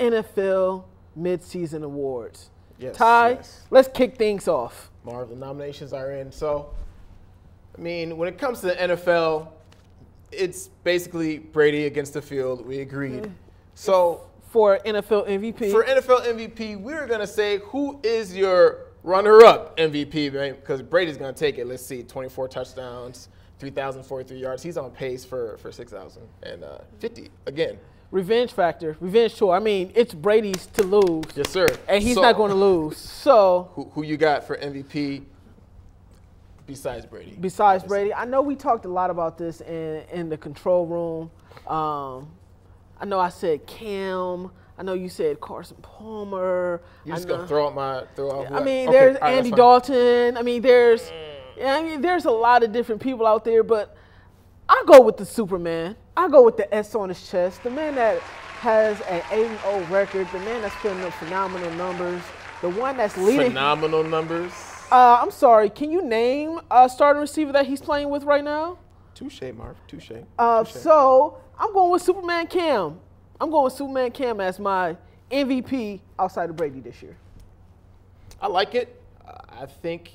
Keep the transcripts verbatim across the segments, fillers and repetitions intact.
N F L Midseason Awards. Yes, Ty, yes. Let's kick things off. Marv, the nominations are in. So, I mean, when it comes to the N F L, it's basically Brady against the field. We agreed. Mm. So for N F L M V P. For N F L M V P, we were going to say who is your runner-up M V P, man, because Brady's going to take it. Let's see, twenty-four touchdowns, three thousand forty-three yards. He's on pace for, for six thousand fifty again. Revenge factor, revenge tour. I mean, it's Brady's to lose. Yes, sir. And he's so, not going to lose. So who, who you got for M V P besides Brady? Besides Brady. I know we talked a lot about this in, in the control room. Um, I know I said Cam. I know you said Carson Palmer. You're just going to throw out my throw out. I mean, I, there's okay, Andy right, Dalton. I mean, there's mm. I mean, there's a lot of different people out there, but I go with the Superman. I go with the S on his chest, the man that has an eight and oh record, the man that's putting up phenomenal numbers, the one that's leading. Phenomenal numbers? Uh, I'm sorry, can you name a starting receiver that he's playing with right now? Touché, Marv, Touché. Uh, so I'm going with Superman Cam. I'm going with Superman Cam as my M V P outside of Brady this year. I like it. I think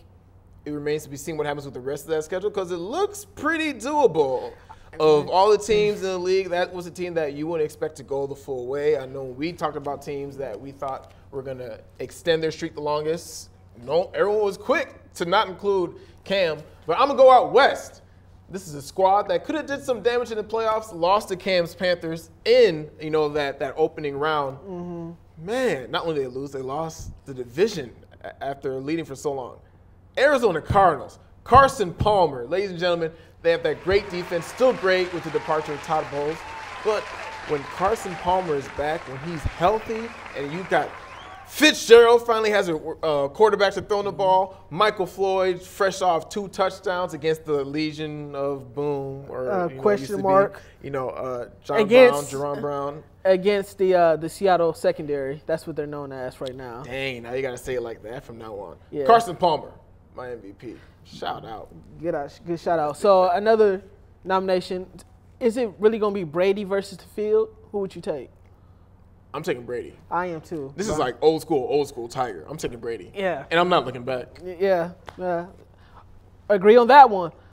it remains to be seen what happens with the rest of that schedule because it looks pretty doable. Of all the teams in the league, that was a team that you wouldn't expect to go the full way. I know we talked about teams that we thought were going to extend their streak the longest. No, everyone was quick to not include Cam. But I'm going to go out west. This is a squad that could have did some damage in the playoffs, lost to Cam's Panthers in, you know, that, that opening round. Mm-hmm. Man, not only did they lose, they lost the division after leading for so long. Arizona Cardinals, Carson Palmer, ladies and gentlemen, they have that great defense, still great with the departure of Todd Bowles. But when Carson Palmer is back, when he's healthy, and you've got Fitzgerald finally has a uh, quarterback to throw the ball, Michael Floyd fresh off two touchdowns against the Legion of Boom, or uh, you know, question mark, be, you know, uh, John against, Brown, Jerron Brown against the uh, the Seattle secondary. That's what they're known as right now. Dang, now you got to say it like that from now on. Yeah. Carson Palmer, my M V P. Shout out. Good, out. good shout out. So another nomination. Is it really going to be Brady versus the field? Who would you take? I'm taking Brady. I am too. This is like old school, old school Tiger. I'm taking Brady. Yeah. And I'm not looking back. Yeah. yeah. Agree on that one.